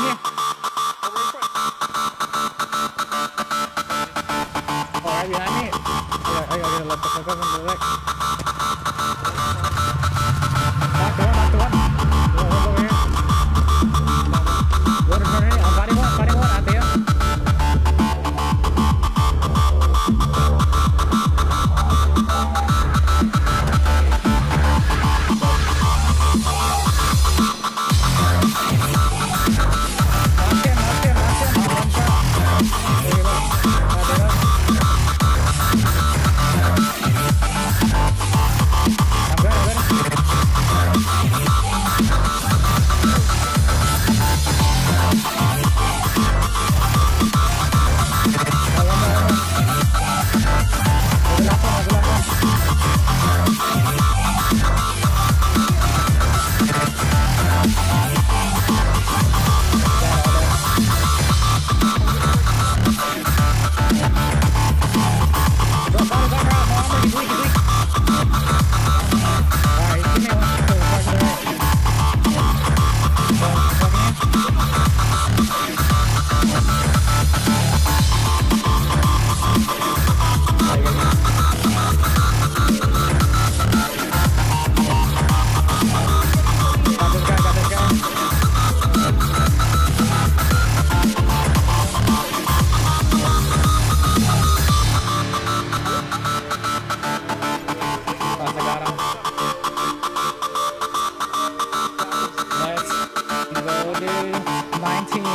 In here. Oh, right behind me. Yeah, I gotta let the fuck up and the back. Knock the one.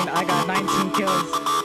I got 19 kills.